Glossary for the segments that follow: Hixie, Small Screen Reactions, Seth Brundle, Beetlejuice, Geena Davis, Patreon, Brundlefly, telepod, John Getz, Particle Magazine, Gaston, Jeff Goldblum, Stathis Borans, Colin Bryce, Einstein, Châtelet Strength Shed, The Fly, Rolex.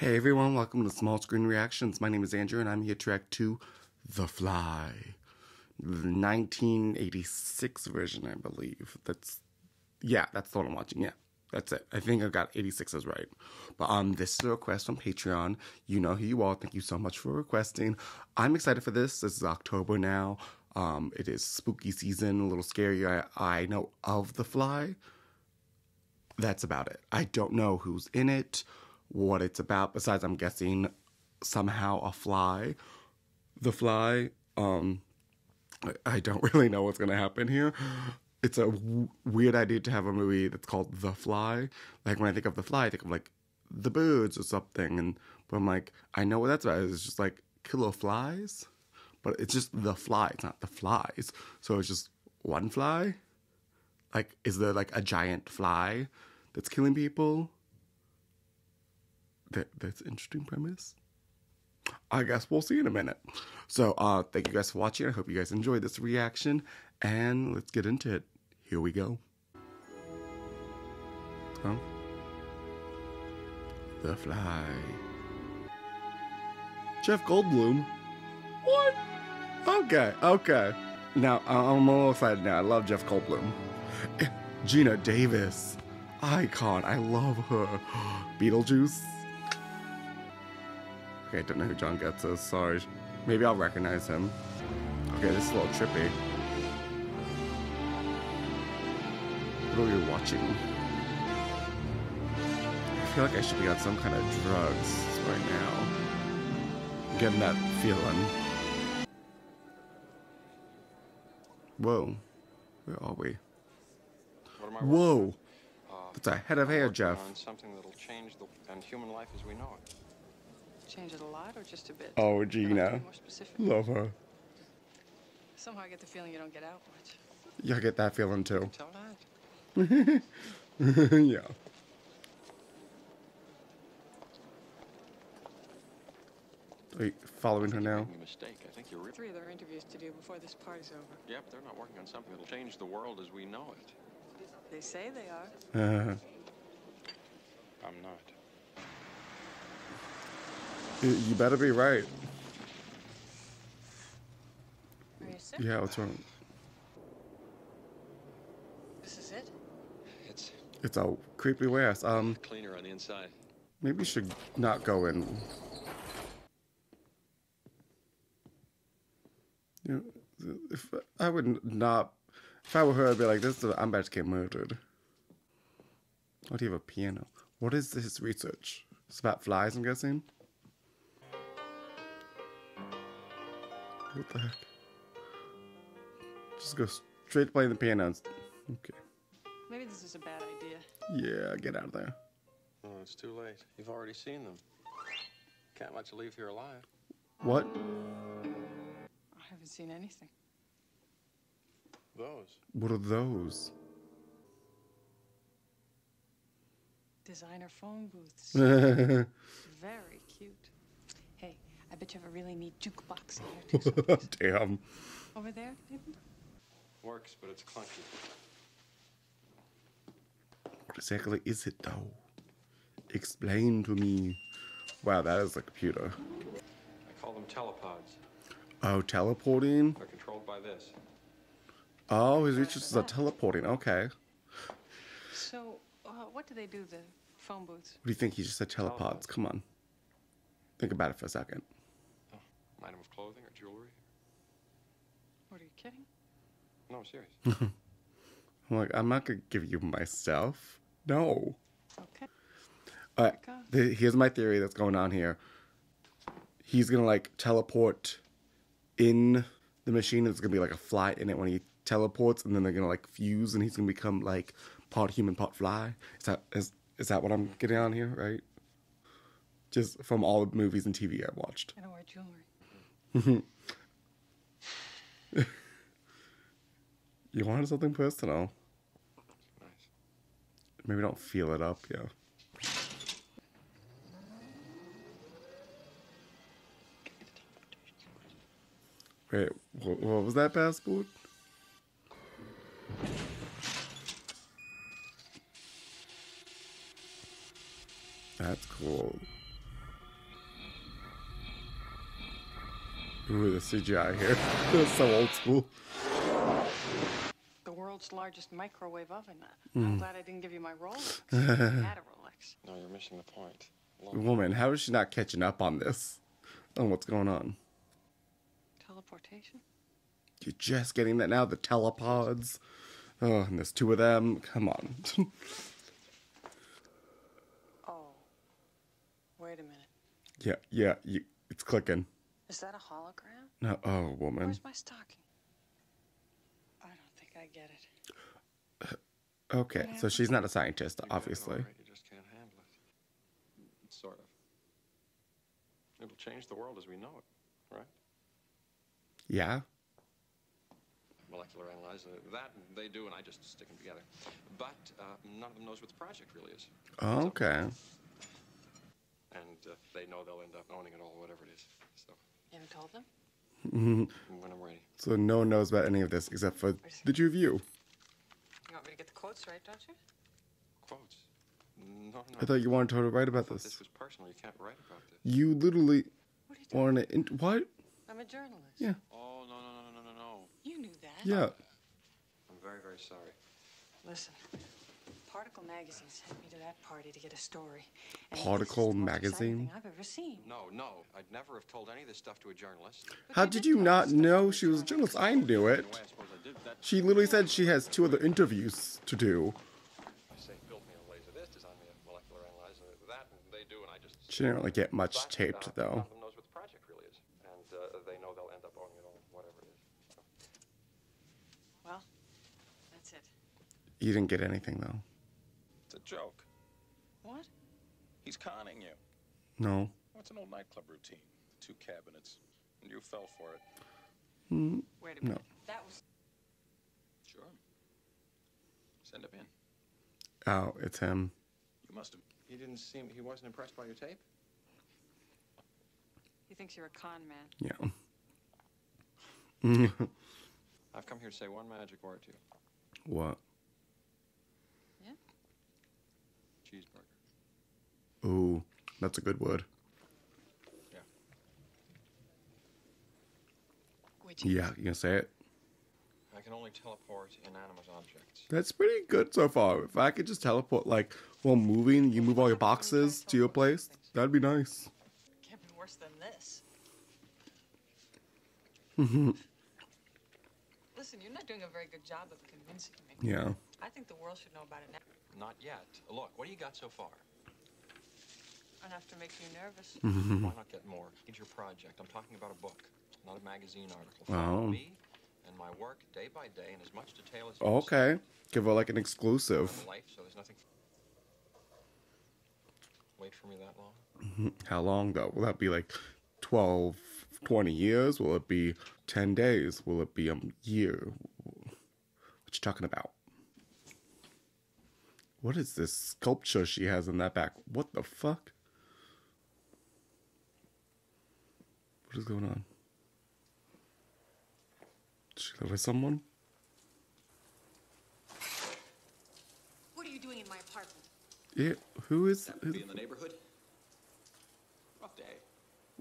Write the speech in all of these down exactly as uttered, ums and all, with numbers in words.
Hey everyone, welcome to Small Screen Reactions. My name is Andrew and I'm here to react to The Fly, the nineteen eighty-six version, I believe. That's, yeah, that's the one I'm watching, yeah. That's it. I think I got eighty-six is right. But um, this is a request from Patreon. You know who you are. Thank you so much for requesting. I'm excited for this. This is October now. Um, it is spooky season, a little scary. I, I know of The Fly. That's about it. I don't know who's in it, what it's about. Besides, I'm guessing somehow a fly. The Fly. Um, I, I don't really know what's going to happen here. It's a w weird idea to have a movie that's called The Fly. Like, when I think of The Fly, I think of, like, the birds or something. And but I'm like, I know what that's about. It's just, like, killer flies. But it's just The Fly. It's not The Flies. So it's just one fly? Like, is there, like, a giant fly that's killing people? That That's an interesting premise. I guess we'll see in a minute. So, uh, thank you guys for watching. I hope you guys enjoyed this reaction. And let's get into it. Here we go. Oh. The Fly. Jeff Goldblum. What? Okay, okay. Now, I'm a little excited now. I love Jeff Goldblum. Geena Davis. Icon. I love her. Beetlejuice. Okay, I don't know who John Getz is. Sorry. Maybe I'll recognize him. Okay, this is a little trippy. What are we watching? I feel like I should be on some kind of drugs right now. I'm getting that feeling. Whoa. Where are we? What am I Whoa. Uh, That's a head of hair, Jeff. Something that'll change the and human life as we know it. Change it a lot or just a bit? Oh, Geena. Love her. Somehow I get the feeling you don't get out much. Yeah, I get that feeling too. Tell that. Yeah. Are you following her now? Mistake. I think you're three other interviews to do before this party's over. Yep, they're not working on something that'll change the world as we know it. They say they are. Uh, I'm not. You, you better be right. Are you sick? Yeah, what's wrong? It's a creepy warehouse. Um, cleaner on the inside. Maybe we should not go in. You know, if I would not, if I were her, I'd be like, "This is, I'm about to get murdered." Why do you have a piano? What is this research? It's about flies, I'm guessing. What the heck? Just go straight to playing the piano. Okay. Maybe this is a bad idea. Yeah, get out of there. No, it's too late. You've already seen them. Can't let you leave here alive. What? I haven't seen anything. Those. What are those? Designer phone booths. Very cute. Hey, I bet you have a really neat jukebox in here. Damn. Over there, maybe? Works, but it's clunky. What exactly is it though? Explain to me. Wow, that is a computer. I call them telepods. Oh, teleporting? They're controlled by this. Oh, his research are teleporting. Okay. So, uh, what do they do, the phone booths? What do you think? He just said telepods. Come on. Think about it for a second. Oh, an item of clothing or jewelry? What, are you kidding? No, I'm serious. I'm like, I'm not going to give you myself. No. Okay. Uh, the, here's my theory that's going on here. He's going to, like, teleport in the machine. There's going to be, like, a fly in it when he teleports. And then they're going to, like, fuse. And he's going to become, like, part human, part fly. Is that is is that what I'm getting on here, right? Just from all the movies and T V I watched. I don't wear jewelry. You wanted something personal. Maybe don't feel it up, yeah. Wait, what was that passport? That's cool. Ooh, the C G I here. It's so old school. The world's largest microwave oven. Mm. I'm glad I didn't give you my Rolex. I had a Rolex. No, you're missing the point. Long Woman, how is she not catching up on this? On what's going on? Teleportation? You're just getting that now? The telepods? Oh, and there's two of them? Come on. Oh. Wait a minute. Yeah, yeah, you, it's clicking. Is that a hologram? No, oh, woman. Where's my stocking? I don't think I get it. Okay, yeah. So she's not a scientist, obviously. You, you just can't handle it. Sort of. It'll change the world as we know it, right? Yeah. Molecular analysis, that they do, and I just stick them together. But uh, none of them knows what the project really is. Oh, okay. So, and uh, they know they'll end up owning it all, whatever it is. So. You haven't told them? Mm-hmm. When I'm ready. So no one knows about any of this except for the two of you. You want me to get the quotes right, don't you? Quotes? No, no. I thought you wanted to write about this. This was personal. You can't write about this. You literally what are you doing? want to... In what? I'm a journalist. Yeah. Oh, no, no, no, no, no, no. You knew that. Yeah. I'm very, very sorry. Listen, Particle Magazine sent me to that party to get a story. And Particle Magazine? I've ever seen. No, no. I'd never have told any of this stuff to a journalist. But How did you not know she was a journalist? I knew it. She literally said she has two other interviews to do. She didn't really get much taped, though. You didn't get anything, though. It's a joke. What? He's conning you. No. Well, it's an old nightclub routine. Two cabinets. And you fell for it. Mm, Wait a minute. No. That was... Sure. Send him in. Oh, it's him. You must have... He didn't seem... He wasn't impressed by your tape? He thinks you're a con man. Yeah. I've come here to say one magic word to you. What? Cheeseburger. Ooh, that's a good word. Yeah. Which yeah, you gonna say it? I can only teleport inanimate objects. That's pretty good so far. If I could just teleport, like, while moving, you move all your boxes to your place, that'd be nice. It can't be worse than this. Listen, you're not doing a very good job of convincing me. Yeah. I think the world should know about it now. Not yet. Look, what do you got so far? Enough to make you nervous. Why not get more? It's your project. I'm talking about a book, not a magazine article. Follow oh. me and my work day by day in as much detail as possible. Okay. Give her like an exclusive. Life, so there's nothing... Wait for me that long? How long, though? Will that be like twelve, twenty years? Will it be ten days? Will it be a year? What you talking about? What is this sculpture she has in that back? What the fuck? What is going on? Did she live with someone? What are you doing in my apartment? Yeah, who is that? Would be in the neighborhood? Rough day.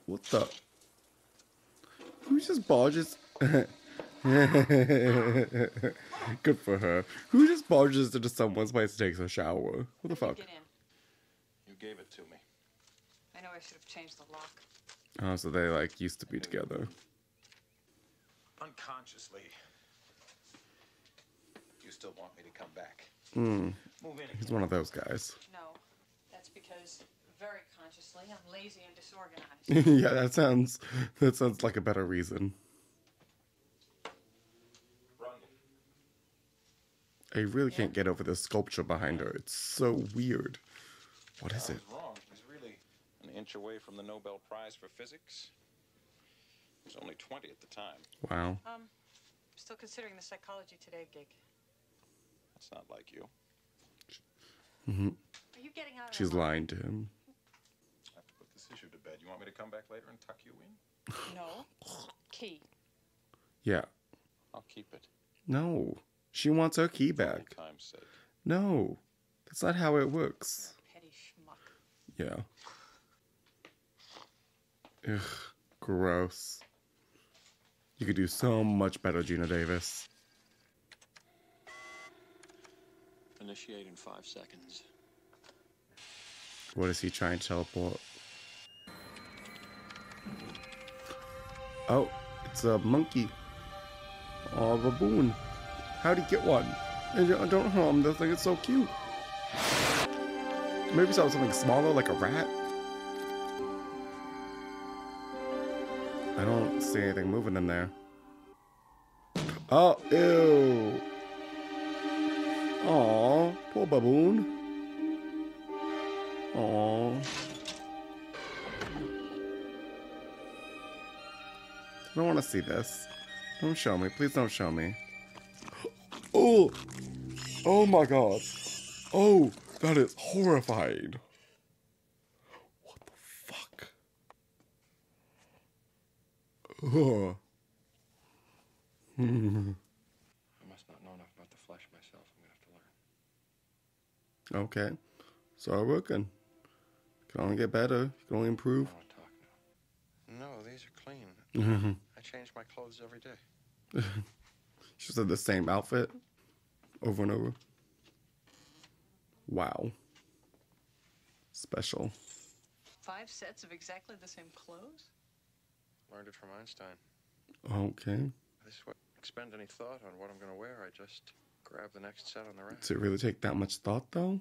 What the? Who just barges? Good for her. Who just barges into someone's place and takes a shower? What the fuck? Get in. You gave it to me. I know I should have changed the lock. Oh, so they like used to be together. Unconsciously. You still want me to come back? Mm. Move in. He's one of those guys. No, that's because very consciously I'm lazy and disorganized. Yeah, that sounds. That sounds like a better reason. I really yeah. can't get over this sculpture behind her. It's so weird. What is I was it? Wrong. He's really an inch away from the Nobel Prize for Physics. He was only twenty at the time. Wow. Um, still considering the Psychology Today gig. That's not like you. Mm-hmm. Are you getting out? She's lying to him. I have to put this issue to bed. You want me to come back later and tuck you in? No. Key. Yeah. I'll keep it. No. She wants her key back. No, that's not how it works. Petty schmuck. Yeah. Ugh, gross. You could do so much better, Geena Davis. Initiate in five seconds. What is he trying to teleport? Oh, it's a monkey. Oh, baboon. How'd he get one? I don't harm this thing, it's so cute. Maybe something smaller like a rat? I don't see anything moving in there. Oh, ew. Aw, poor baboon. Aw. I don't want to see this. Don't show me. Please don't show me. Oh! Oh my god. Oh, that is horrifying. What the fuck? Ugh. I must not know enough about the flesh myself. I'm going to have to learn. Okay. Start working. Can only get better. Can only improve. I don't talk now. No, these are clean. I change my clothes every day. She said the same outfit over and over. Wow. Special. Five sets of exactly the same clothes? Learned it from Einstein. Okay. I just wouldn't expend any thought on what I'm going to wear. I just grab the next set on the rack. Does it really take that much thought, though?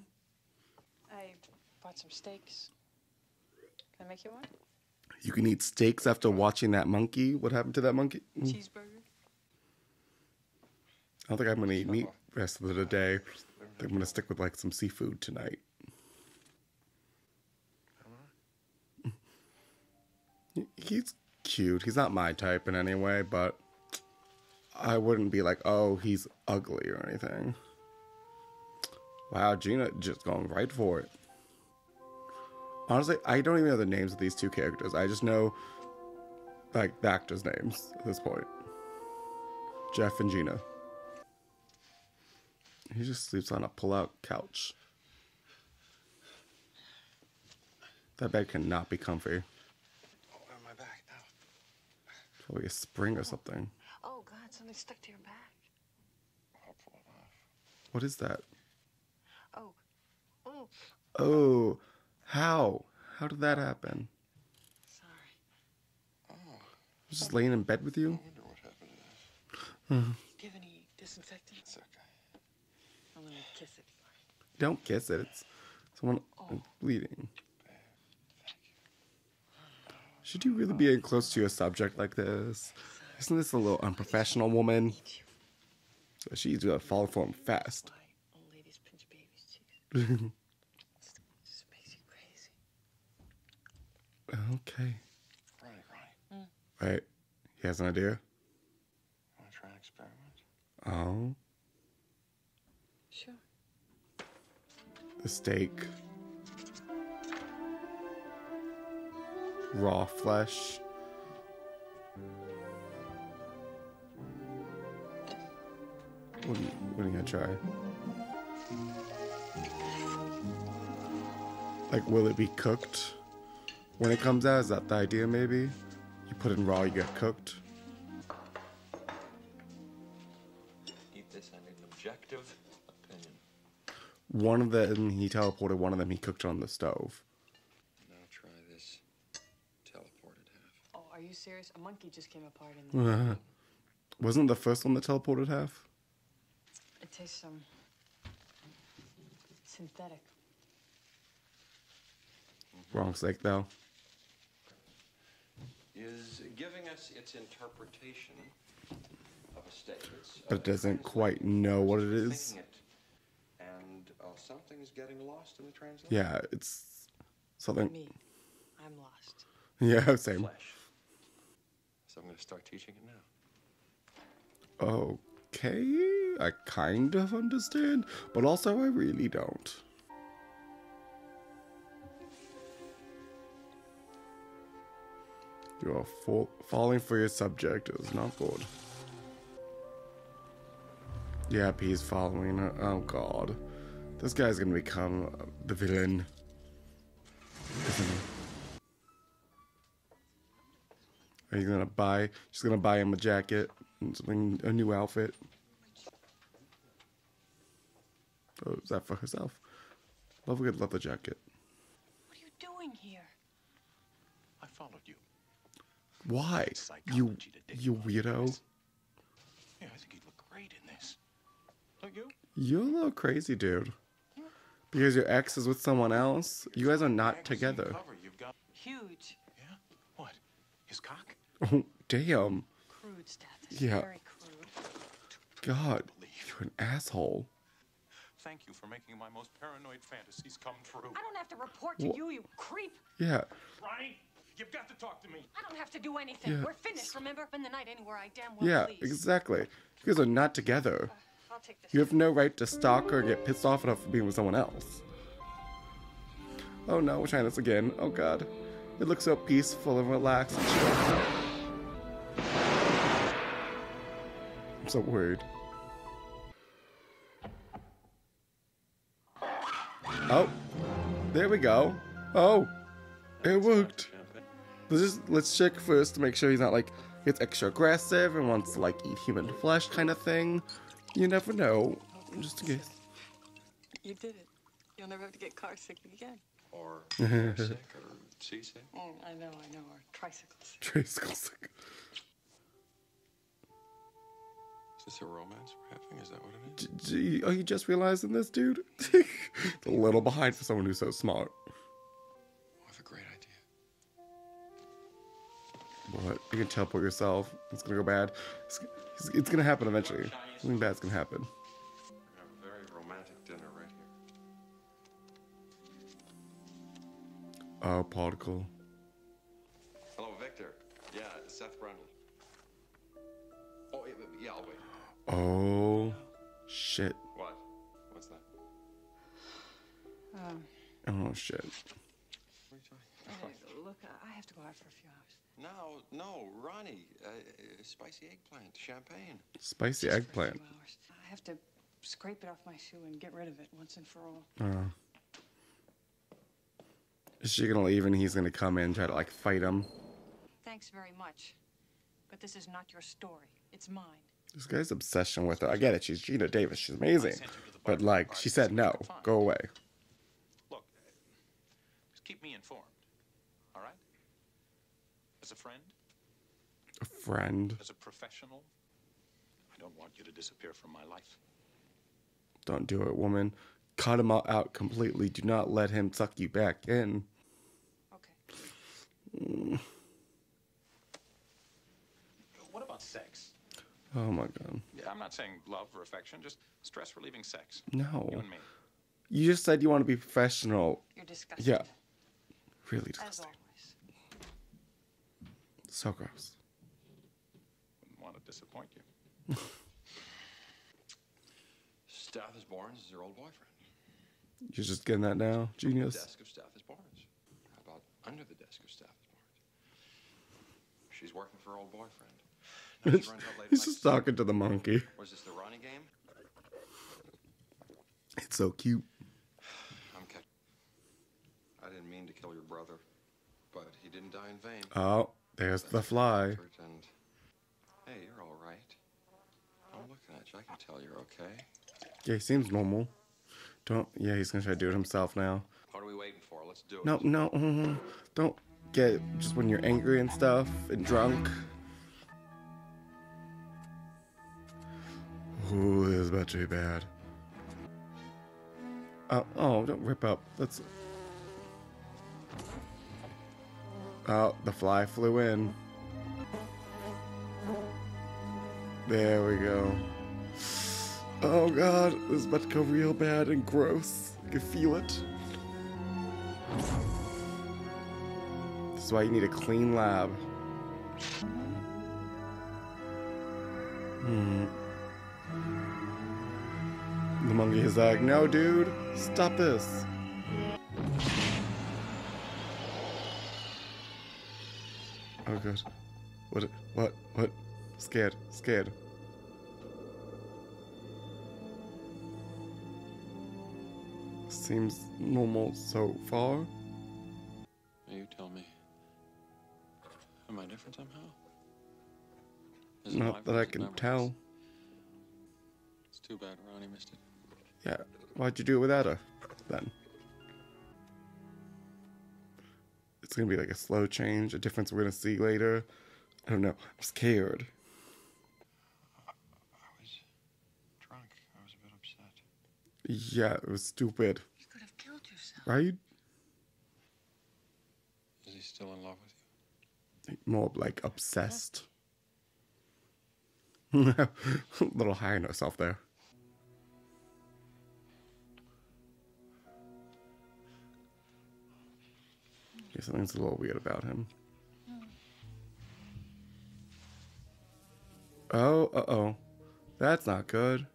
I bought some steaks. Can I make you one? You can eat steaks after watching that monkey. What happened to that monkey? Cheeseburger. I don't think I'm going to eat meat the rest of the day. I think I'm going to stick with, like, some seafood tonight. He's cute. He's not my type in any way, but I wouldn't be like, oh, he's ugly or anything. Wow, Geena just going right for it. Honestly, I don't even know the names of these two characters. I just know, like, the actors' names at this point. Jeff and Geena. He just sleeps on a pull-out couch. That bed cannot be comfy. Oh, on my back now. Probably a spring or something. Oh, God, something stuck to your back. What is that? Oh. Oh. Oh. How? How did that happen? Sorry. Oh. I was just laying in bed with you? I wonder what happened to that. Mm-hmm. Do you have any disinfectant? It's okay. I'm gonna kiss it. Don't kiss it. It's someone oh. bleeding. Should you really be close to your subject like this? Isn't this a little unprofessional, woman? She's gonna fall for him fast. Old ladies pinch babies too. Okay. Right, right. Mm. Right. He has an idea? Want to try an experiment? Oh. Sure. The steak. Raw flesh. What are you, what are you gonna try? Like, will it be cooked? When it comes out, is that the idea, maybe? You put it in raw, you get cooked. Keep this under an objective opinion. One of them, he teleported. One of them, he cooked on the stove. Now try this teleported half. Oh, are you serious? A monkey just came apart in there. Wasn't the first one the teleported half? It tastes, um, synthetic. Wrong sake, though. Is giving us its interpretation of a state. It's, but uh, doesn't quite know what it is. It, and uh, something's getting lost in the translation. Yeah, it's something. Me, I'm lost. Yeah, same. Flesh. So I'm going to start teaching it now. Okay, I kind of understand, but also I really don't. You are fall falling for your subject. It was not good. Yep, he's following her. Oh, God. This guy's going to become the villain. Are you gonna buy? She's gonna buy him a jacket and something, a new outfit. Oh, is that for herself? Love a good leather jacket. What are you doing here? I followed you. Why? You, you weirdo. Yeah, I think you'd look great in this. Don't you? You're a little crazy, dude. Because your ex is with someone else. You guys are not together. Huge. Yeah. What? His cock? Oh, damn. Crude, Stathis. Yeah. Very crude. God, you're an asshole. Thank you for making my most paranoid fantasies come true. I don't have to report to Wh you, you creep. Yeah. Ronnie, you've got to talk to me. I don't have to do anything. Yeah. We're finished, remember? Spend the night anywhere I damn well yeah, please. Yeah, exactly. You guys are not together. Uh, I'll take this. You have no right to stalk her or get pissed off at her for being with someone else. Oh no, we're trying this again. Oh god. It looks so peaceful and relaxed and chill. I'm so worried. Oh, there we go. Oh, it worked. Let's just, let's check first to make sure he's not like, gets extra aggressive and wants to like eat human flesh kind of thing. You never know. Just a guess. You did it. You'll never have to get car sick again. Or car sick, or seasick. Mm, I know, I know, or tricycle sick. Tricycle sick. Is this a romance we're having? Is that what it is? G G Are you just realizing this, dude? A little behind for someone who's so smart. I have a great idea. What? You can teleport yourself. It's gonna go bad. It's, it's, it's gonna happen eventually. Something bad's gonna happen. Oh, Particle. Hello, Victor. Yeah, Seth Brundle. Oh, yeah, I'll wait. Oh, shit. What? What's that? Um, oh, shit. What are you talking about? Look, I have to go out for a few hours. No, no, Ronnie. Uh, spicy eggplant, champagne. Spicy eggplant. I have to scrape it off my shoe and get rid of it once and for all. Oh. Is she gonna leave and he's gonna come in and try to like fight him? Thanks very much, but this is not your story. It's mine. This guy's obsession with her. I get it. She's Geena Davis. She's amazing, but like she said, no, go away. Look, just keep me informed, all right? As a friend. A friend. As a professional. I don't want you to disappear from my life. Don't do it, woman. Cut him out completely. Do not let him suck you back in. Okay. What about sex? Oh my god. Yeah, I'm not saying love or affection, just stress relieving sex. No. You and me. You just said you want to be professional. You're disgusting. Yeah. Really disgusting. As always. So gross. Wouldn't want to disappoint you. Stathis Borans is her old boyfriend. You're just getting that now? Genius. The desk of Stathis Borans. How about under the desk of Stathis Borans? She's working for her old boyfriend. Now she runs out late. He's just talking to the monkey. Was this the Ronnie game? It's so cute. I'm catching. I didn't mean to kill your brother, but he didn't die in vain. Oh, there's the fly. And, hey, you're all right. I'm looking at you. I can tell you're okay. Yeah, he seems normal. Don't, yeah, he's gonna try to do it himself now. What are we waiting for? Let's do it. No, no, don't get, just when you're angry and stuff, and drunk. Ooh, this is about to be bad. Uh, oh, don't rip up, that's... Oh, the fly flew in. There we go. Oh god, this is about to go real bad and gross. You can feel it. This is why you need a clean lab. Hmm. The monkey is like, no dude, stop this. Oh god. What? What? What? Scared. Scared. Seems normal so far. You tell me. Am I different somehow? Not that I can tell. It's too bad Ronnie missed it. Yeah, why'd you do it without her, then? It's gonna be like a slow change, a difference we're gonna see later. I don't know, I'm scared. I was drunk, I was a bit upset. Yeah, it was stupid. You could have killed yourself. Right? Is he still in love with you? More like obsessed. A little high on herself there. Yeah, something's a little weird about him. Oh, uh-oh. That's not good.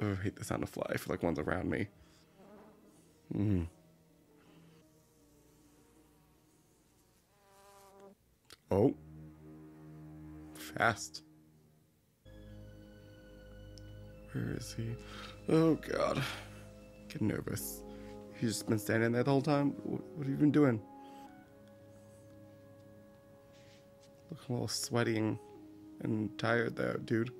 Oh, I hate the sound of fly. I feel like one's around me. Mm. Oh. Fast. Where is he? Oh, God. Get nervous. He's just been standing there the whole time? What have you been doing? Looking a little sweaty and, and tired there, dude.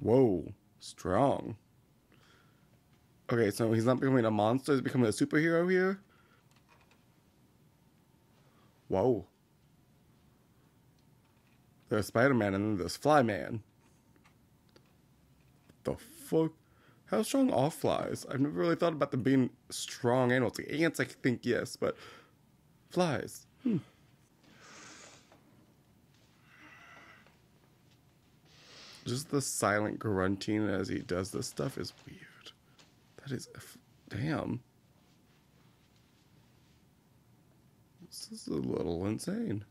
Whoa. Strong. Okay, so he's not becoming a monster, he's becoming a superhero here? Whoa. There's Spider-Man and then there's Fly-Man. The fuck? How strong are flies? I've never really thought about them being strong animals. Like ants, I think, yes, but flies. Hmm. Just the silent grunting as he does this stuff is weird. That is... Damn. This is a little insane.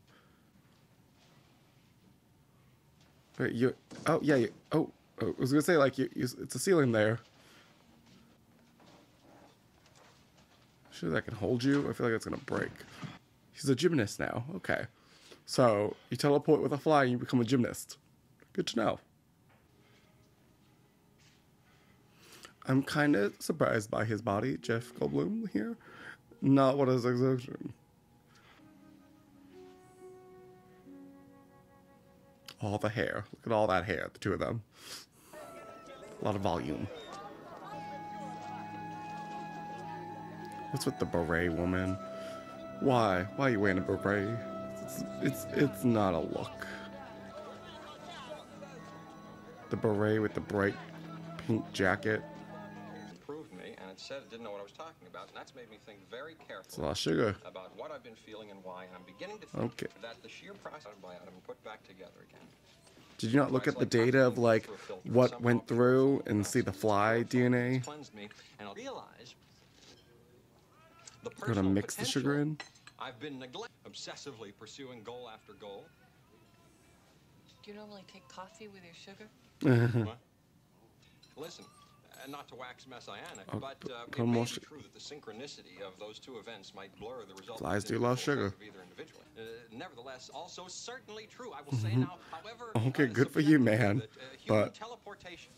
Wait, you... Oh, yeah, you... Oh. I was gonna say, like, you, you, it's a ceiling there. I'm sure that can hold you. I feel like it's gonna break. He's a gymnast now. Okay. So, you teleport with a fly and you become a gymnast. Good to know. I'm kind of surprised by his body, Jeff Goldblum here. Not what is exertion. All the hair. Look at all that hair, the two of them. A lot of volume. What's with the beret woman? Why? Why are you wearing a beret? It's, it's, it's not a look. The beret with the bright pink jacket. Proved me, and it said it didn't know what I was talking about, and that's made me think very carefully. It's a lot of sugar. About what I've been feeling and why, and I'm beginning to think okay. that the sheer process of my item put back together again. Did you not look at the data of like what went through and see the fly D N A? You're gonna mix the sugar in? I've been obsessively pursuing goal after goal. Do you normally take coffee with your sugar? What? Listen, uh, not to wax messianic, oh, but uh, it may be true that the synchronicity of those two events might blur the results. Flies do love sugar. Uh, nevertheless, also certainly true. I will say now, however, okay, good for you, man. That, uh, but teleportation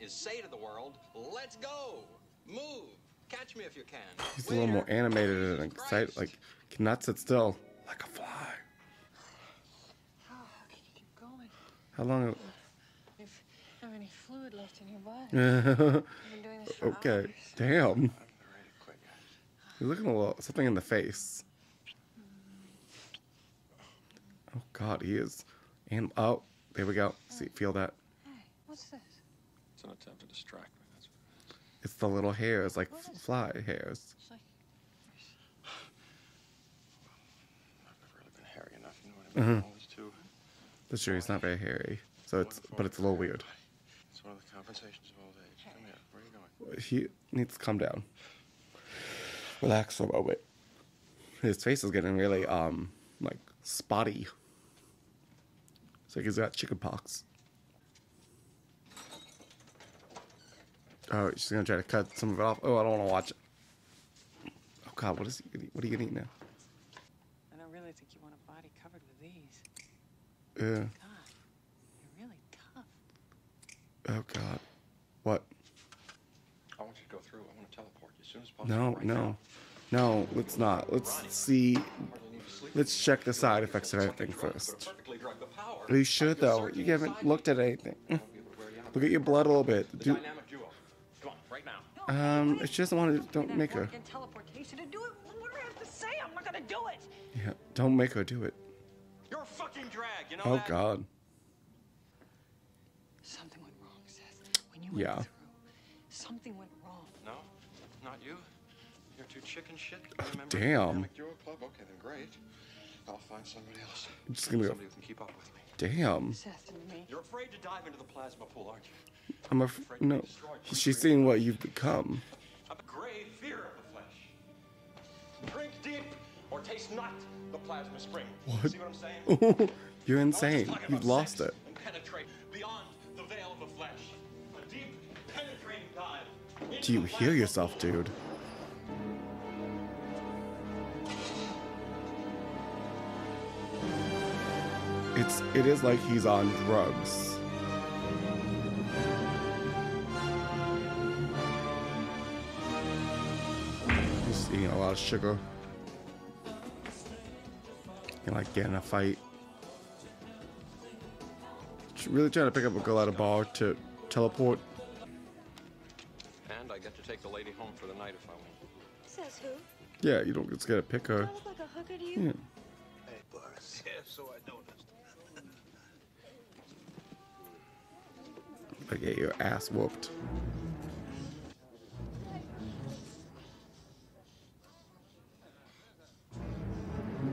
is say to the world, "Let's go, move, catch me if you can." He's Where? a little more animated and excited, like cannot sit still, like a fly. How can you keep going? How long? Have any fluid left in your body? Been doing this for okay, hours. Damn. You're looking a little something in the face. Mm. Oh God, he is. And oh, there we go. See, feel that. Hey, what's this? It's an attempt to distract me. That's what it is. It's the little hairs, like fly it? hairs. It's like... I've never really been hairy enough, you know what I mean? Mm-hmm. Always too. That's true. He's not very hairy, so it's but it's a little weird. One of the compensations of old age. Come here. Where are you going? He needs to calm down. Relax for a moment. His face is getting really, um, like, spotty. It's like he's got chicken pox. Oh, she's gonna try to cut some of it off. Oh, I don't want to watch it. Oh, God, what is he gonna eat? What are you gonna eat now? I don't really think you want a body covered with these. Yeah. Oh, God. What? I want you to go through. I want to teleport as soon as possible. No, right no, now. no. Let's not. Let's see. Let's check the side effects of everything first. Are you sure though? You haven't looked at anything. Look at your blood a little bit. Do, um, if she doesn't want to, don't make her. Yeah, don't make her do it. You're a fucking drag, you know that? Oh God. Something went wrong, Seth. When you went yeah. through, something went wrong. No, not you. You're too chicken shit. Oh, damn. Club? Okay, then great. I'll find somebody else. I'm just gonna go. Somebody who can keep up with me. Damn. Seth and me. You're afraid to dive into the plasma pool, aren't you? I'm af afraid. No. She's seeing what you've become. A grave fear of the flesh. Drink deep or taste not the plasma spring. What? See what I'm saying? You're insane. You've lost it. And penetrate beyond the veil of the flesh. A deep, penetrating dive. Do you hear yourself, dude? It's, it is like he's on drugs. He's eating a lot of sugar. And like getting in a fight. Really trying to pick up a girl at a bar to teleport. And I get to take the lady home for the night if I want. Says who? Yeah, you don't just get to pick her. Do I look like a hooker to you? Yeah. Hey, Boris. Yeah, so I noticed. I get your ass whooped.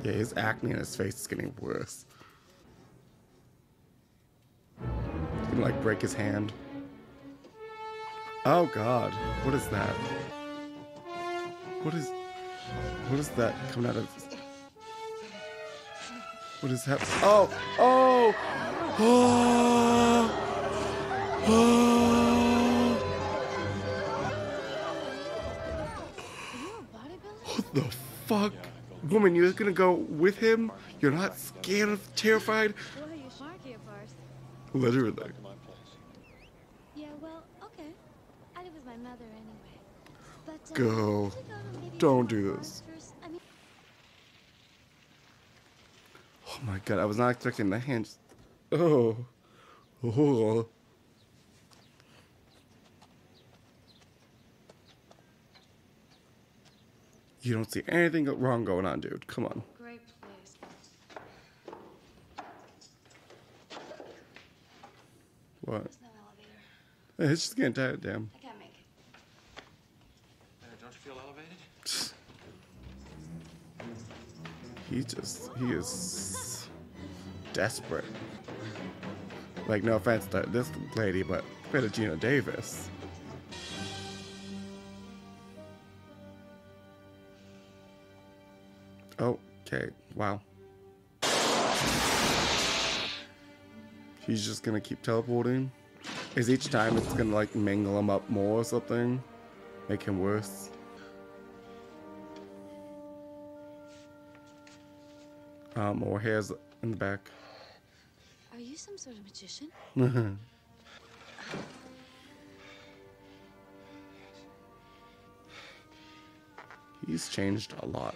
Yeah, his acne in his face is getting worse. He's gonna like break his hand. Oh God, what is that? What is, what is that coming out of? What is happening? Oh, oh, oh. What the fuck? Woman, you're gonna go with him? You're not scared of terrified? Literally. Yeah, well, okay. I live with my mother anyway. But go. Don't do this. Oh my God, I was not expecting the hands. Oh. Oh. You don't see anything wrong going on, dude. Come on. Great place. What? There's no elevator. It's just getting tired, damn. I can't make it. Uh, don't you feel elevated? He just, he is desperate. Like, no offense to this lady, but compared to Geena Davis. Okay, wow. He's just gonna keep teleporting. Is each time it's gonna like mangle him up more or something? Make him worse? Um, more hairs in the back. Are you some sort of magician? He's changed a lot.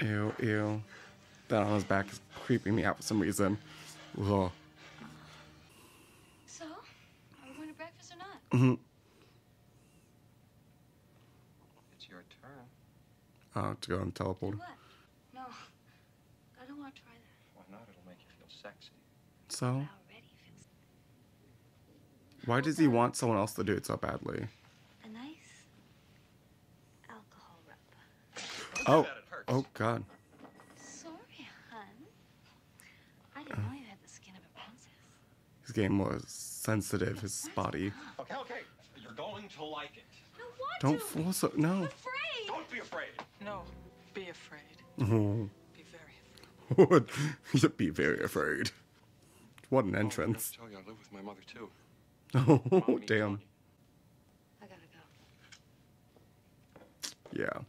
Ew, ew. That on his back is creeping me out for some reason. Ugh. So, are we going to breakfast or not? Mm-hmm. It's your turn. Oh, to go and teleport. What? No, I don't want to try that. Why not? It'll make you feel sexy. So? Why does he want someone else to do it so badly? A nice alcohol rub. Oh. Oh God. Sorry, hon. I didn't know you had the skin of a princess. He's getting more sensitive, his body. Okay, okay. You're going to like it. I want Don't to. force it. No. I'm afraid. Don't be afraid. No. Be afraid. Oh. Be very afraid. What? Be very afraid. What an entrance. Oh, I tell you, I live with my mother too. Oh, Mom, damn. I gotta go. Yeah.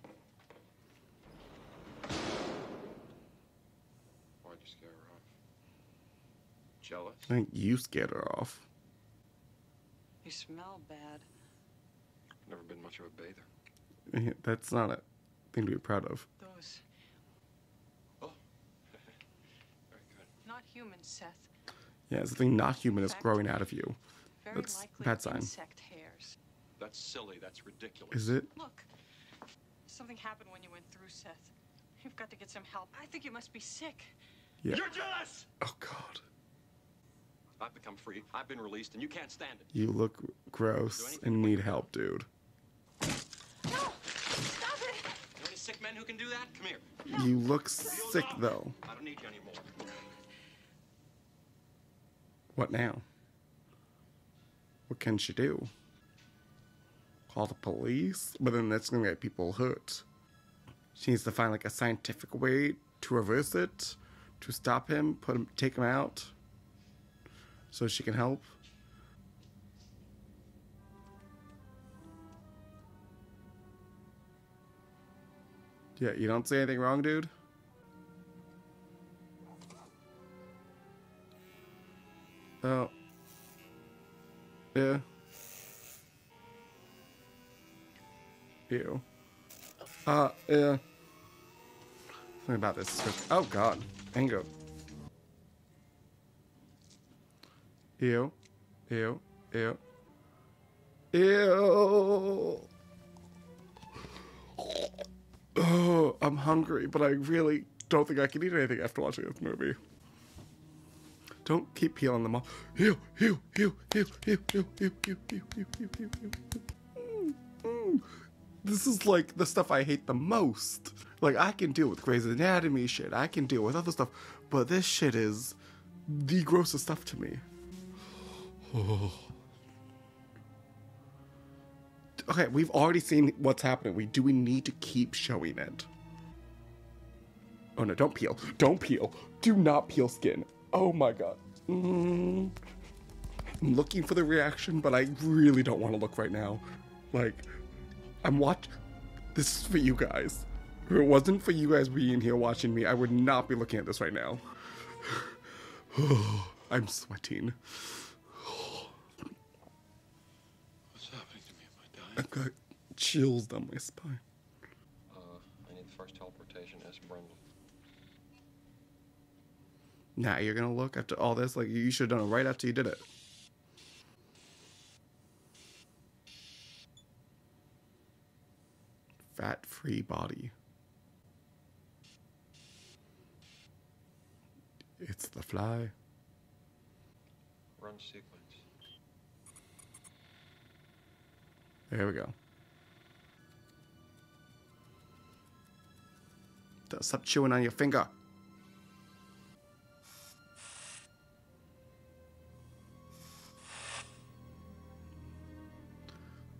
Jealous? I think you scared her off. You smell bad. Never been much of a bather. That's not a thing to be proud of. Those. Oh. Very good. Not human, Seth. Yeah, it's the thing not human is growing out of you. Very that's that sign. Insect hairs. That's silly. That's ridiculous. Is it? Look, something happened when you went through, Seth. You've got to get some help. I think you must be sick. Yeah. You're jealous. Oh God. I've become free. I've been released, and you can't stand it. You look gross and need help, dude. No! Stop it! Are there any sick men who can do that? Come here. No. You look sick, though. I don't need you anymore. What now? What can she do? Call the police? But then that's gonna get people hurt. She needs to find like a scientific way to reverse it, to stop him, put him, take him out, so she can help. Yeah, you don't say anything wrong, dude. Oh. Yeah. Ew. Uh, yeah. Something about this script. Oh, God. Anger. Ew. Ew. Ew. Ew. Oh, I'm hungry, but I really don't think I can eat anything after watching this movie. Don't keep peeling them off. Ew, ew, ew, ew, ew, ew, ew, ew, ew, ew, ew, ew, ew. Mm. This is like the stuff I hate the most. Like, I can deal with Grey's Anatomy shit. I can deal with other stuff. But this shit is the grossest stuff to me. Oh. Okay, we've already seen what's happening. We do we need to keep showing it? Oh no, don't peel. Don't peel. Do not peel skin. Oh my God. Mm. I'm looking for the reaction, but I really don't want to look right now. Like, I'm watch. This is for you guys. If it wasn't for you guys being here watching me, I would not be looking at this right now. I'm sweating. What's happening to me? Am I dying? I've got chills down my spine. Uh, I need the first teleportation as Brundle. Now nah, you're gonna look after all this? Like, you should have done it right after you did it. Fat-free body. It's the fly. Run sequence. There we go. Stop chewing on your finger.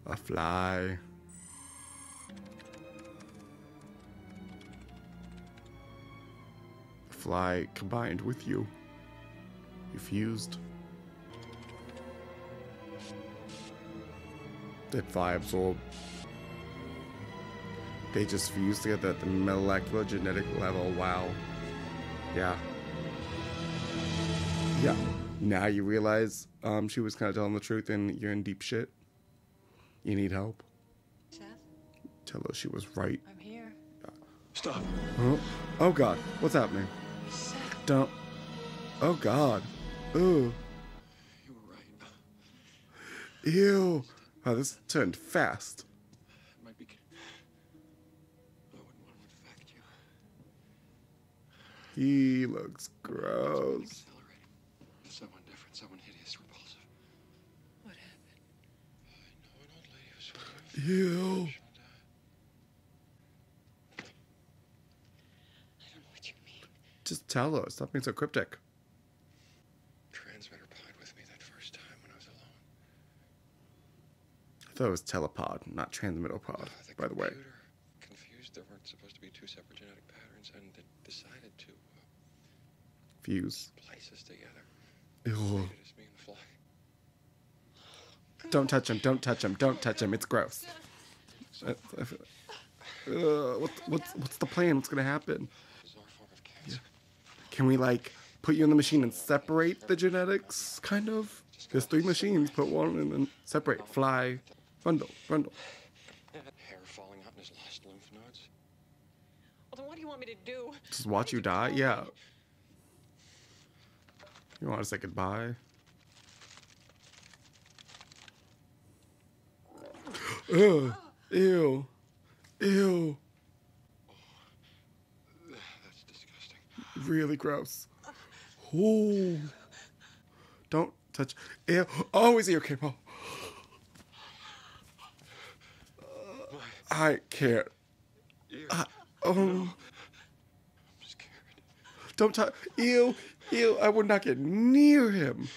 A fly. A fly combined with you. You fused. That fly absorbed. They just fused together at the molecular genetic level. Wow. Yeah. Yeah. Now you realize um, she was kind of telling the truth and you're in deep shit. You need help? Seth? Tell her she was right. I'm here. Stop. Oh, oh God. What's happening? Seth. Don't. Oh God. Ooh. You were right. Ew. Wow, this turned fast. It might be... I wouldn't want to infect you. He looks gross. Someone different, someone hideous, repulsive. Ew. I don't know what you mean. Just tell us. Stop being so cryptic. Transmitter pod with me that first time when I was alone. I thought it was telepod, not transmitter pod, uh, the by the way. Confused, there weren't supposed to be two separate genetic patterns, and they decided to uh, fuse places together. Ew. Don't touch him, don't touch him, don't touch him, it's gross. Uh, what's, what's, what's the plan? What's gonna happen? Yeah. Can we, like, put you in the machine and separate the genetics, kind of? There's three machines, put one in and separate. Fly, Brundle, Brundle. Hair falling out in his last lymph nodes. Well, then what do you want me to do? Just watch you die? Yeah. You want to say goodbye? Ew. Ew. Ew. That's disgusting. Really gross. Oh. Don't touch. Ew. Oh, his ear came off. Uh, I can't. I, oh. I'm scared. Don't touch. Ew. Ew. I would not get near him.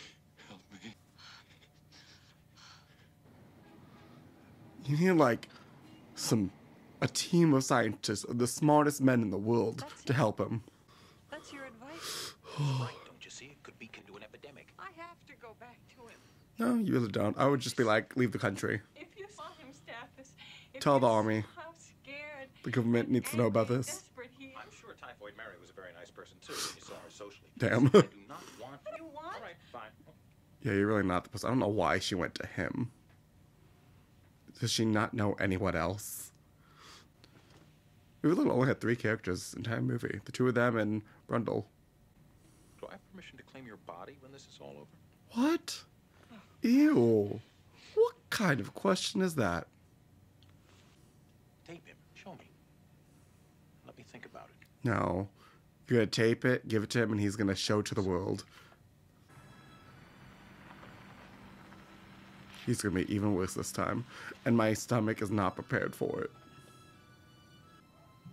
You need, like, some, a team of scientists, the smartest men in the world, That's to help him. That's your advice? Right, don't you see? It could be into an epidemic. I have to go back to him. No, you really don't. I would just be like, leave the country. If you saw him, Stathis, tell the army. So scared, the government needs to know about this. I'm sure Typhoid Mary was a very nice person, too, when you saw her socially. Damn. I do not want you. All right, fine. Yeah, you're really not the person. I don't know why she went to him. Does she not know anyone else? We really only had three characters in the entire movie. The two of them and Brundle. Do I have permission to claim your body when this is all over? What? Ew. What kind of question is that? Tape him. Show me. Let me think about it. No. You're going to tape it, give it to him, and he's going to show to the world. He's going to be even worse this time. And my stomach is not prepared for it.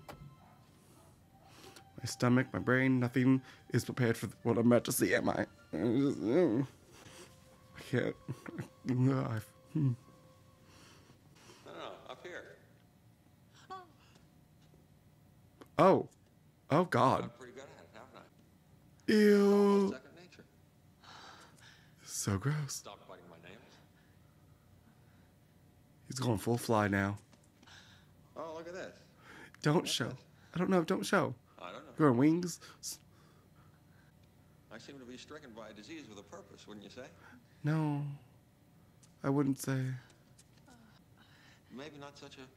My stomach, my brain, nothing is prepared for what I'm about to see, am I? I can't. No, no, up here. Oh. Oh, God. I'm pretty good at it, haven't I? Ew. Second nature. So gross. Stop biting my name. He's going full Fly now. Oh, look at that. Don't look show. That. I don't know. Don't show. I don't know. You're on wings. I seem to be stricken by a disease with a purpose, wouldn't you say? No. I wouldn't say. Maybe not such a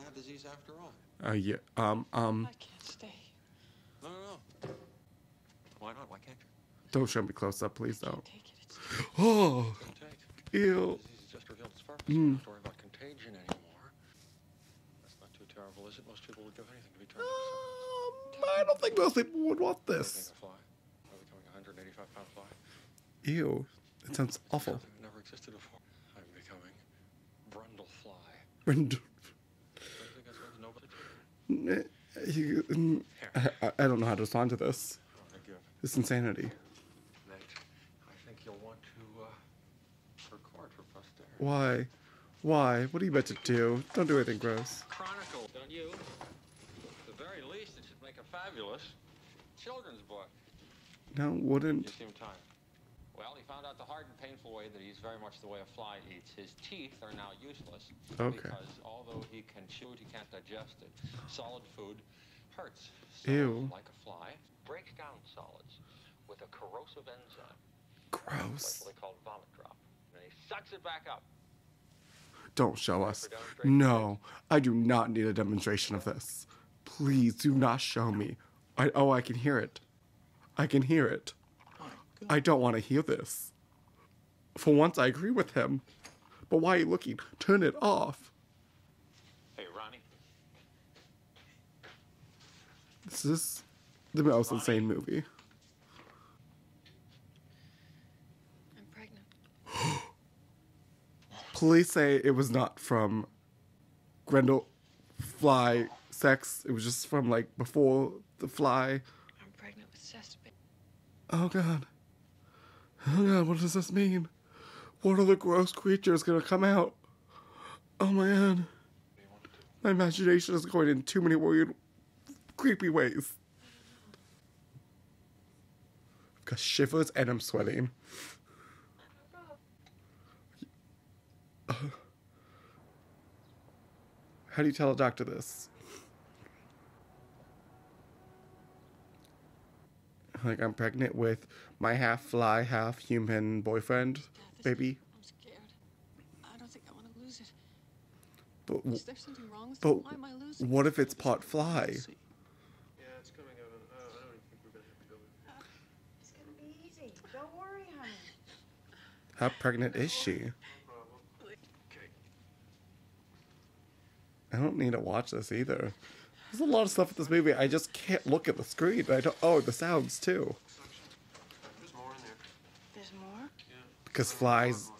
bad disease after all. Uh, yeah. Um, um. I can't stay. No, no, no. Why not? Why can't you? Don't show me close up, please, though. Take it. It's oh. Take. Ew. Just revealed its purpose. Mm. Not to worry about contagion anymore. That's not too terrible, is it? Most people would give anything to be turned into something. I don't think most people would want this. A fly. Are becoming a hundred and eighty-five pound fly? Ew, that sounds awful. Something that never existed before. I'm becoming Brundlefly. Brundle. I, I don't know how to respond to this. Oh, it's insanity. Why? Why? What are you about to do? Don't do anything gross. Chronicle, don't you? At the very least, it should make a fabulous children's book. No, wouldn't. You seem tired. Well, he found out the hard and painful way that he's very much the way a fly eats. His teeth are now useless. Okay. Because although he can chew it, he can't digest it. Solid food hurts. So, ew. Like a fly, breaks down solids with a corrosive enzyme. Gross. Likely called vomit drop. He sucks it back up. Don't show us. No, I do not need a demonstration of this. Please do not show me. I, oh, I can hear it. I can hear it. I don't want to hear this. For once, I agree with him. But why are you looking? Turn it off. Hey, Ronnie. This is the most Ronnie. insane movie. Police say it was not from Brundle Fly sex. It was just from, like, before the fly. I'm pregnant with Seth. Oh, God. Oh, God, what does this mean? What are the gross creatures going to come out? Oh, my God. My imagination is going in too many weird, creepy ways. I've got shivers and I'm sweating. How do you tell a doctor this? Like, I'm pregnant with my half fly, half human boyfriend, Stathis, baby. I'm scared. I don't think I want to lose it. But is there something wrong with but it? Why am I losing what it? If it's part fly? Yeah, it's coming out. I don't think we're gonna have to go with it. Uh, it's gonna be easy. Don't worry, honey. How pregnant is she? I don't need to watch this either. There's a lot of stuff in this movie. I just can't look at the screen. I don't. Oh, the sounds too. There's more in there. There's more? Yeah. Because flies,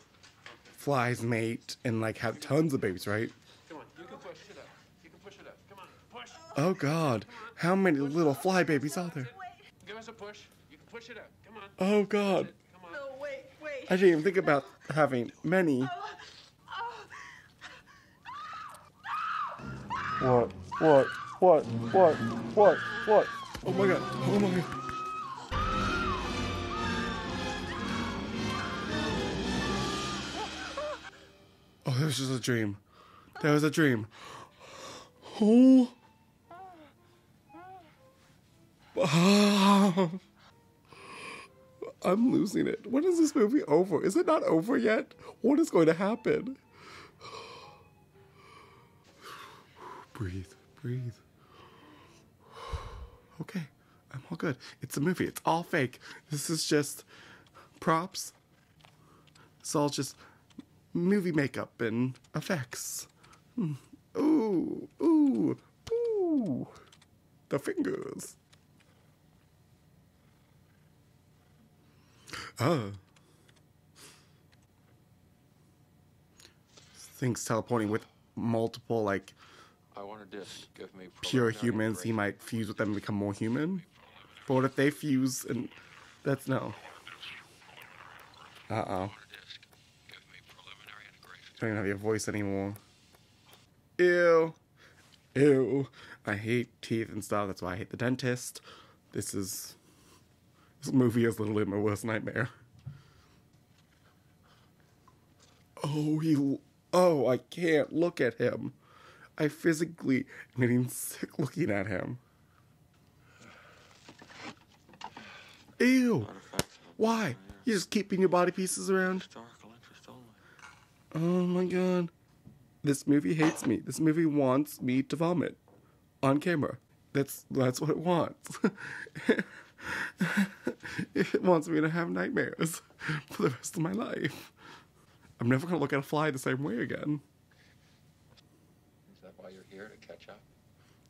flies mate and like have tons of babies, right? Come on, you can push it up. You can push it up. Come on, push. Oh God, how many little fly babies are there? Give us a push. You can push it up. Come on. Oh God. Come on. No, wait, wait. I didn't even think about having many. What? What? What? What? What? What? Oh my God! Oh my God! Oh, that was just a dream. That was a dream. Oh. Oh. I'm losing it. When is this movie over? Is it not over yet? What is going to happen? Breathe, breathe. Okay, I'm all good. It's a movie, it's all fake. This is just props. It's all just movie makeup and effects. Mm. Ooh, ooh, ooh. The fingers. Oh. Things teleporting with multiple, like, I want a disc. Give me pure humans. He might fuse with them and become more human. But what if they fuse and that's no. Uh-oh. I don't even have your voice anymore. Ew. Ew. I hate teeth and stuff. That's why I hate the dentist. This is... This movie is literally my worst nightmare. Oh, he... Oh, I can't look at him. I physically am getting sick looking at him. Ew! Why? You're just keeping your body pieces around? Oh my God. This movie hates me. This movie wants me to vomit. On camera. That's that's what it wants. It wants me to have nightmares for the rest of my life. I'm never gonna look at a fly the same way again. Why you're here, to catch up?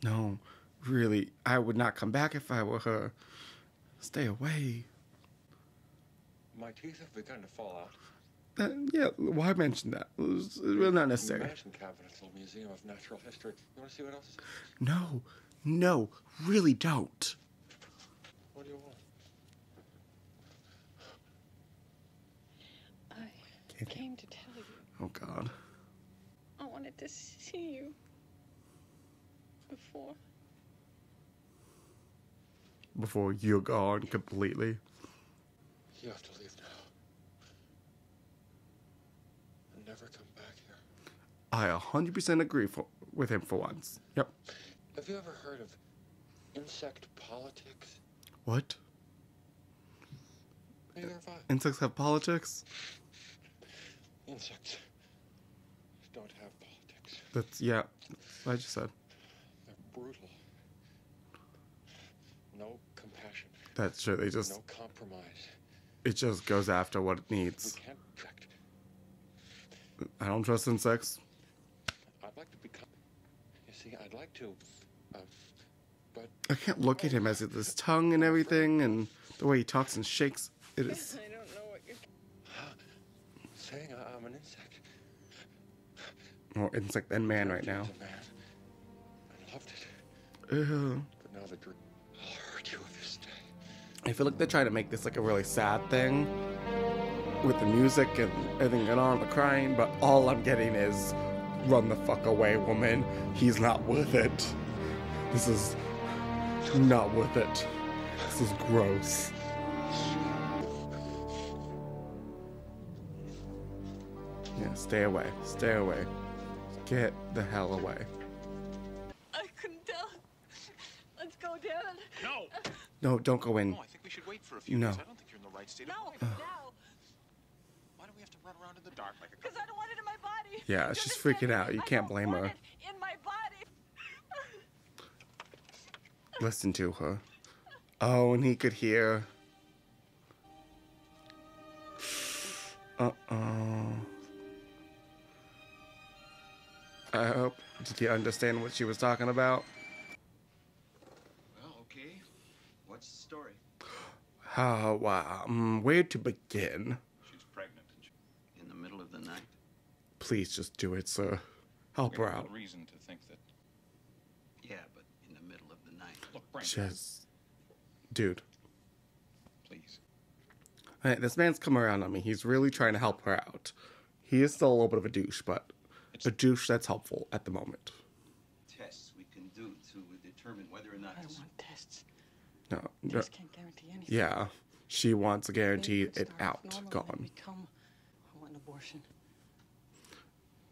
No, really, I would not come back if I were her. Stay away. My teeth have begun to fall out. Uh, yeah, why mention that? It was, it was not necessary. Imagine cabinet, little museum of natural history. You want to see what else is? No, no, really don't. What do you want? I came to tell you. Oh God. I wanted to see you. Before. Before you're gone completely. You have to leave now. And never come back here. I one hundred percent agree for, with him for once. Yep. Have you ever heard of insect politics? What? Neither have I. Insects have politics? Insects don't have politics. That's, yeah, that's what I just said. Brutal. No compassion. That's true. They just no compromise. It just goes after what it needs. We can't attract. I don't trust insects. I'd like to become. You see, I'd like to, uh, but I can't look at him as it his tongue and everything, and the way he talks and shakes. It is. I don't know what you're saying. I'm an insect. More insect than man right now. Ew. But now the dream, I'll hurt you this day. I feel like they're trying to make this like a really sad thing with the music and everything going on, the crying, but all I'm getting is run the fuck away, woman. He's not worth it. This is not worth it. This is gross. Yeah, stay away. Stay away. Get the hell away. No, don't go in. we should wait for a few no. days. I don't think you're in the right state no, of mind. No. Why do we have to run around in the dark like a couple? Because I don't want it in my body. Yeah, she's freaking out. You can't blame her. In my body. Listen to her. Oh, and he could hear. Uh-oh. I hope. Did you understand what she was talking about? Well, okay. What's the story? How, oh, wow. Um, where to begin? She's pregnant. In the middle of the night. Please just do it, sir. Help her out. No reason to think that. Yeah, but in the middle of the night. Look, Brandon. Just... Dude. Please. All right, this man's come around on me. He's really trying to help her out. He is still a little bit of a douche, but... a douche that's helpful at the moment. Tests we can do to determine whether or not... I don't want tests. No. Tests can't guarantee anything. Yeah. She wants a guarantee it out. Gone. Become, I want an abortion.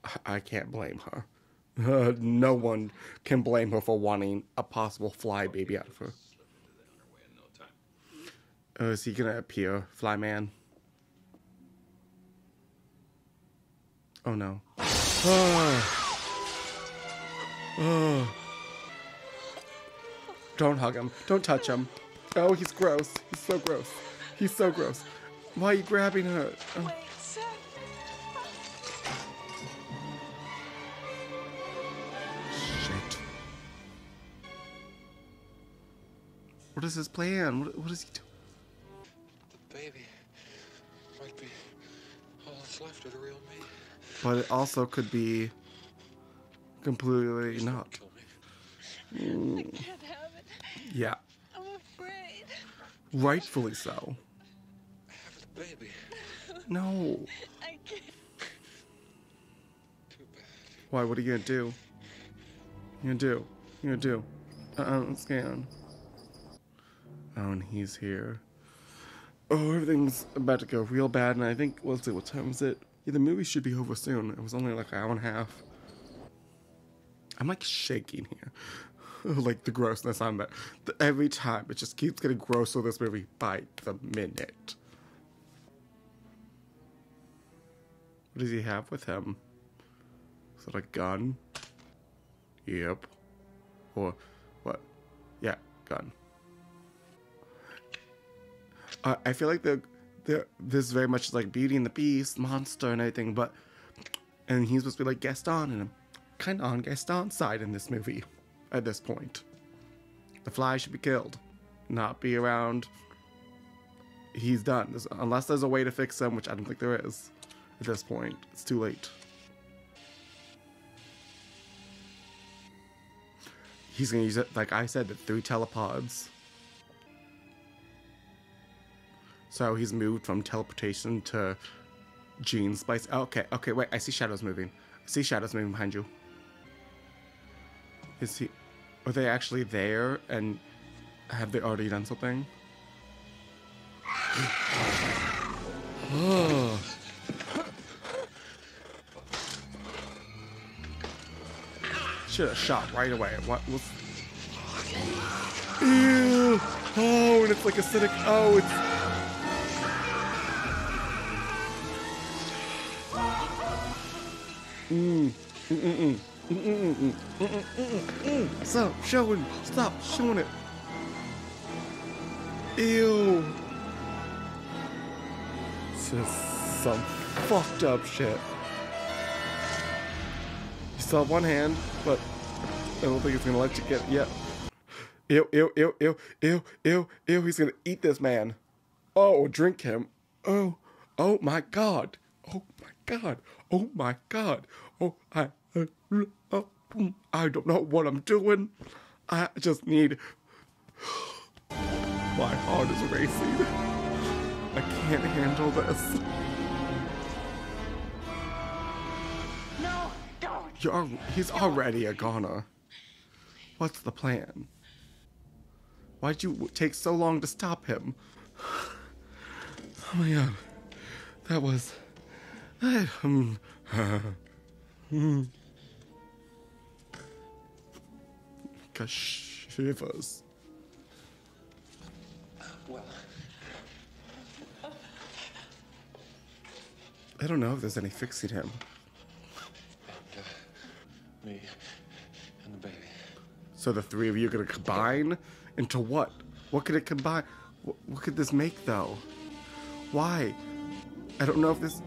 I, I can't blame her. Uh, no one can blame her for wanting a possible fly baby out of her. Oh, is he going to appear, fly man? Oh, no. Oh. Oh. Don't hug him. Don't touch him. Oh, he's gross. He's so gross. He's so gross. Why are you grabbing her? Oh. Wait, sir. Shit. What is his plan? What, what is he doing? The baby might be all that's left of the real me. But it also could be completely not. Mm. I can't have it. Yeah. I'm afraid. Rightfully so. Have the baby. No. I can't. Too bad. Why? What are you gonna do? You gonna do? You gonna do? Uh-uh, I'm scared. Oh, and he's here. Oh, everything's about to go real bad, and I think we'll see what time is it. Yeah, the movie should be over soon. It was only like an hour and a half. I'm like shaking here. Like the grossness on that. The, every time. It just keeps getting grosser, this movie, by the minute. What does he have with him? Is it a gun? Yep. Or what? Yeah, gun. Uh, I feel like the... They're, this very much is like Beauty and the Beast, monster and everything, but and he's supposed to be like Gaston, and I'm kind of on Gaston's side in this movie at this point. The fly should be killed, not be around. He's done. There's, unless there's a way to fix him, which I don't think there is at this point. It's too late. He's gonna use it, like I said, the three telepods. So he's moved from teleportation to gene splice. Oh, okay, okay, wait, I see shadows moving. I see shadows moving behind you. Is he... Are they actually there? And have they already done something? Oh. Should have shot right away. What was... Ew! Oh, and it's like acidic... Oh, it's... Mm, mm, mm, mm, mm, mm, mm, mm, mm, mm, mm. Stop showing, stop showing it. Ew. This is some fucked up shit. You still have one hand, but I don't think it's gonna let you get it yet. Ew, ew, ew, ew, ew, ew, ew, he's gonna eat this man. Oh, drink him. Oh, oh my god. Oh my god. Oh my god. Oh, I, uh, oh, I don't know what I'm doing. I just need... My heart is racing. I can't handle this. No, don't. You're, he's no. already a goner. What's the plan? Why'd you take so long to stop him? Oh my god. That was... Um, uh, mm. Gosh, shivers. well. I don't know if there's any fixing him. And, uh, me and the baby. So the three of you are gonna combine into what? What could it combine? What, what could this make though? Why? I don't know if this.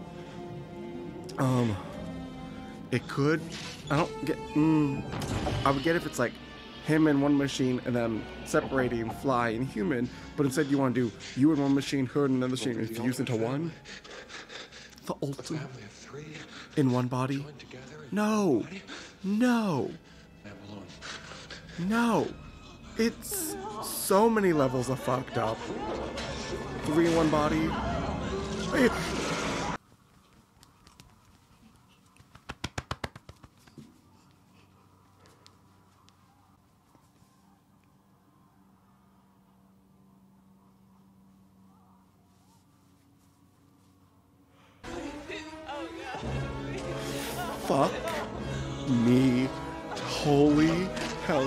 Um. It could. I don't get. Mm, I would get if it's like him in one machine and then separating Fly and human, but instead you want to do you in one machine, her in another machine, and fuse into one. The ultimate family of three in one body. No, no, no. It's so many levels of fucked up. Three in one body. Fuck me, holy hell.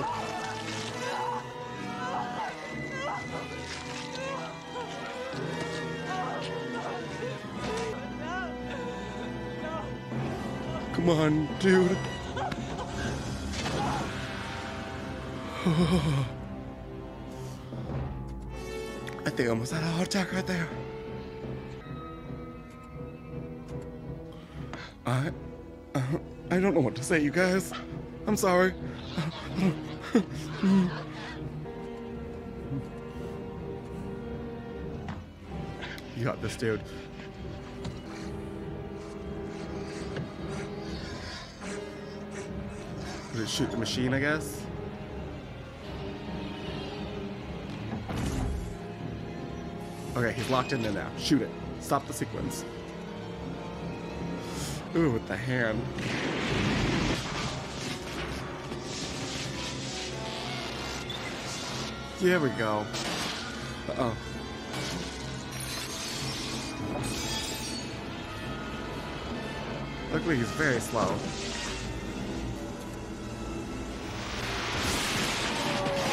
Come on, dude. I think I almost had a heart attack right there. I... Uh, I don't know what to say, you guys. I'm sorry. You got this, dude. Did it shoot the machine, I guess? Okay, he's locked in there now. Shoot it. Stop the sequence. Ooh, with the hand. There we go. Uh-oh. Luckily, he's very slow.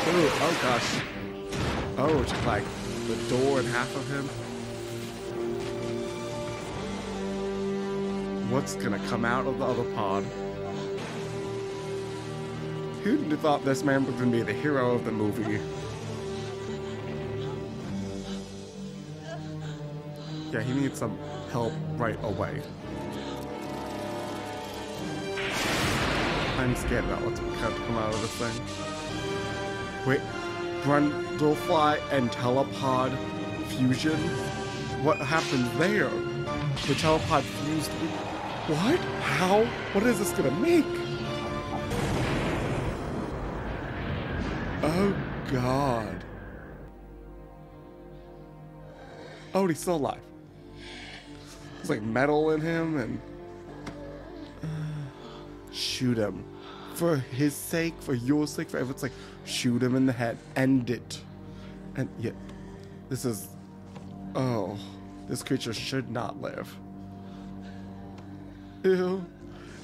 Ooh, oh gosh. Oh, it's like the door and half of him. What's gonna come out of the other pod? Who'd have thought this man was gonna be the hero of the movie? Yeah, he needs some help right away. I'm scared about what's gonna come out of this thing. Wait, Brundlefly and Telepod fusion? What happened there? The Telepod fused. What? How? What is this gonna make? Oh, God. Oh, and he's still alive. There's like metal in him and... Uh, shoot him. For his sake, for your sake, for everyone. It's like, shoot him in the head. End it. And yet, yeah, this is... Oh. This creature should not live. Ew.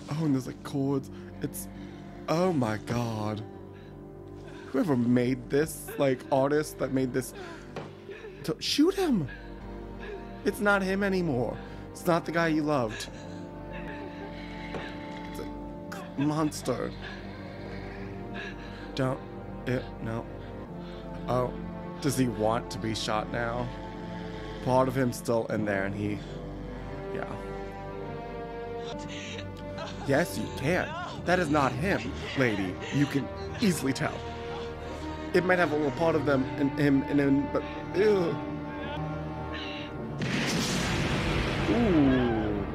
Oh, and there's like cords. It's, oh my God. Whoever made this, like artist that made this, to shoot him. It's not him anymore. It's not the guy you loved. It's a monster. Don't, it, no. Oh, does he want to be shot now? Part of him still in there and he, yeah. Yes, you can. That is not him, lady. You can easily tell. It might have a little part of them in him and him, but ew. Ooh.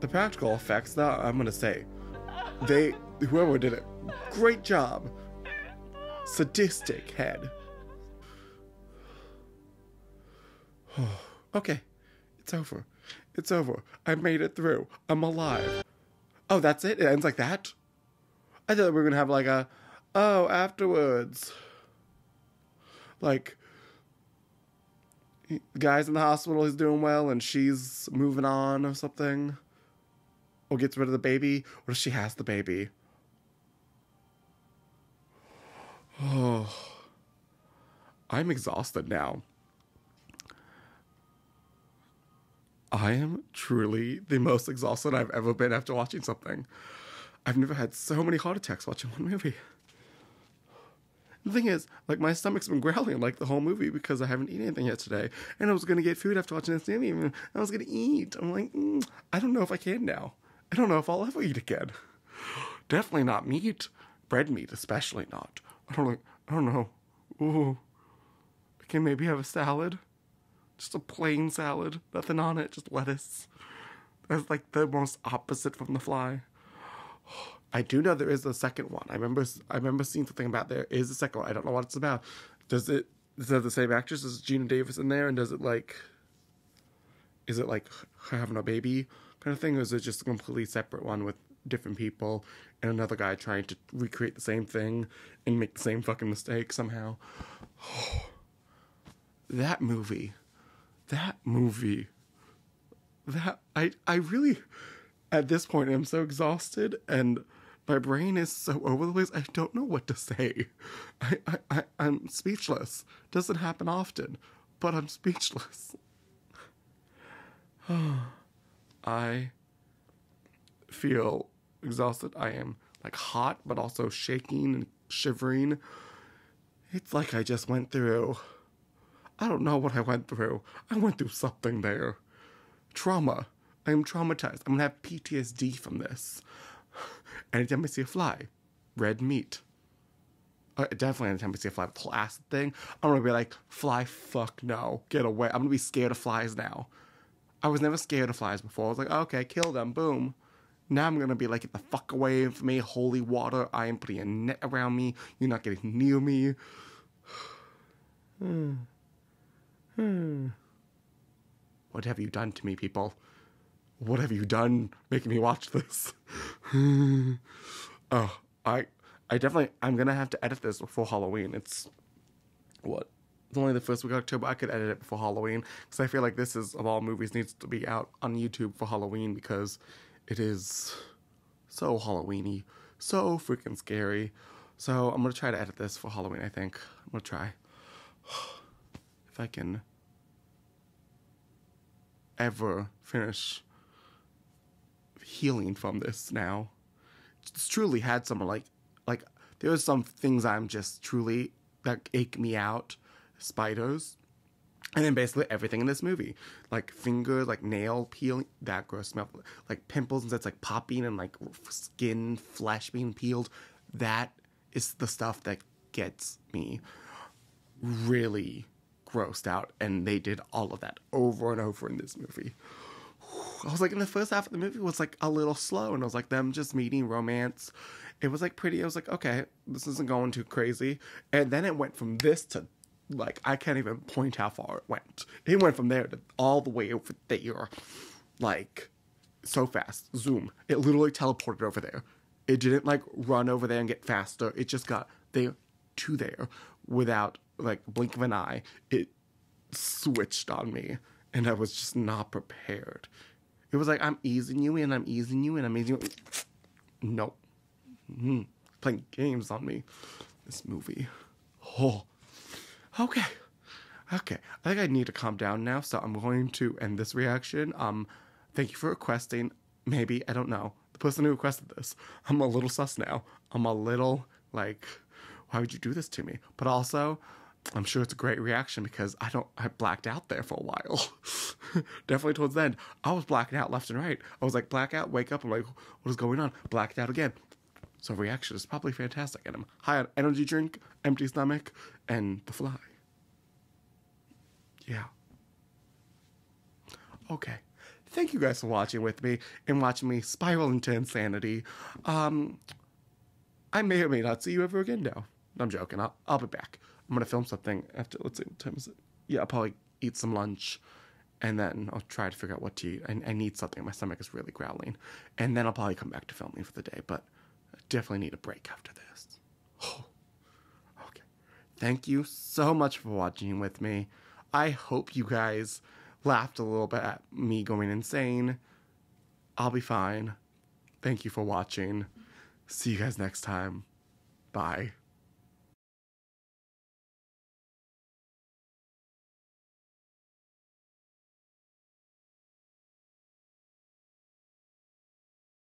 The practical effects, though, I'm gonna say, they, whoever did it, great job. Sadistic head. Okay. It's over. It's over. I made it through. I'm alive. Oh, that's it? It ends like that? I thought we were going to have like a, oh, afterwards. Like, the guy's in the hospital, he's doing well, and she's moving on or something. Or gets rid of the baby. Or she has the baby. Oh, I'm exhausted now. I am truly the most exhausted I've ever been after watching something. I've never had so many heart attacks watching one movie. The thing is, like, my stomach's been growling, like, the whole movie because I haven't eaten anything yet today. And I was going to get food after watching this movie, and I was going to eat. I'm like, mm, I don't know if I can now. I don't know if I'll ever eat again. Definitely not meat. Bread meat, especially not. I don't, like, I don't know. Ooh. I can maybe have a salad. Just a plain salad. Nothing on it, just lettuce. That's, like, the most opposite from The Fly. I do know there is a second one. I remember I remember seeing something about there is a second one. I don't know what it's about. Does it, is it the same actress? Is Geena Davis in there? And does it, like, is it, like, her having a baby kind of thing? Or is it just a completely separate one with different people and another guy trying to recreate the same thing and make the same fucking mistake somehow? Oh, that movie. That movie. That, I, I really, at this point, I'm so exhausted and my brain is so over the place, I don't know what to say. I, I, I, I'm speechless. Doesn't happen often, but I'm speechless. I feel exhausted. I am, like, hot, but also shaking and shivering. It's like I just went through, I don't know what I went through. I went through something there. Trauma. I am traumatized. I'm gonna have P T S D from this. Anytime I see a fly, red meat. Uh, definitely anytime I see a fly, the whole acid thing, I'm gonna be like, fly, fuck no, get away. I'm gonna be scared of flies now. I was never scared of flies before. I was like, okay, kill them, boom. Now I'm gonna be like, get the fuck away from me, holy water, I am putting a net around me, you're not getting near me. hmm. Hmm. What have you done to me, people? What have you done making me watch this? oh, I I definitely, I'm going to have to edit this before Halloween. It's, what, it's only the first week of October. I could edit it before Halloween because I feel like this is, of all movies, needs to be out on YouTube for Halloween because it is so Halloween-y, so freaking scary. So I'm going to try to edit this for Halloween, I think. I'm going to try. If I can ever finish healing from this now. It's truly had some, like, like there are some things I'm just truly, that ache me out. Spiders. And then basically everything in this movie. Like fingers, like nail peeling, that gross smell. Like pimples and that's like popping and like skin, flesh being peeled. That is the stuff that gets me really grossed out. And they did all of that over and over in this movie. I was like, in the first half of the movie was like a little slow, and I was like, them just meeting, romance. It was like pretty. I was like, okay, this isn't going too crazy. And then it went from this to, like, I can't even point how far it went. It went from there to all the way over there, like, so fast. Zoom. It literally teleported over there. It didn't like run over there and get faster. It just got there to there without like blink of an eye. It switched on me, and I was just not prepared. It was like, I'm easing you in, I'm easing you in, I'm easing you in. Nope. Mm-hmm. Playing games on me. This movie. Oh. Okay. Okay. I think I need to calm down now, so I'm going to end this reaction. Um, thank you for requesting. Maybe. I don't know. The person who requested this. I'm a little sus now. I'm a little, like, why would you do this to me? But also, I'm sure it's a great reaction because I don't, I blacked out there for a while. Definitely towards the end. I was blacking out left and right. I was like, black out, wake up. I'm like, what is going on? Blacked out again. So reaction is probably fantastic. And I'm high on energy drink, empty stomach, and The Fly. Yeah. Okay. Thank you guys for watching with me and watching me spiral into insanity. Um, I may or may not see you ever again now. I'm joking. I'll, I'll be back. I'm going to film something after, let's see, what time is it? Yeah, I'll probably eat some lunch, and then I'll try to figure out what to eat. I, I need something. My stomach is really growling. And then I'll probably come back to filming for the day, but I definitely need a break after this. Oh, okay. Thank you so much for watching with me. I hope you guys laughed a little bit at me going insane. I'll be fine. Thank you for watching. See you guys next time. Bye.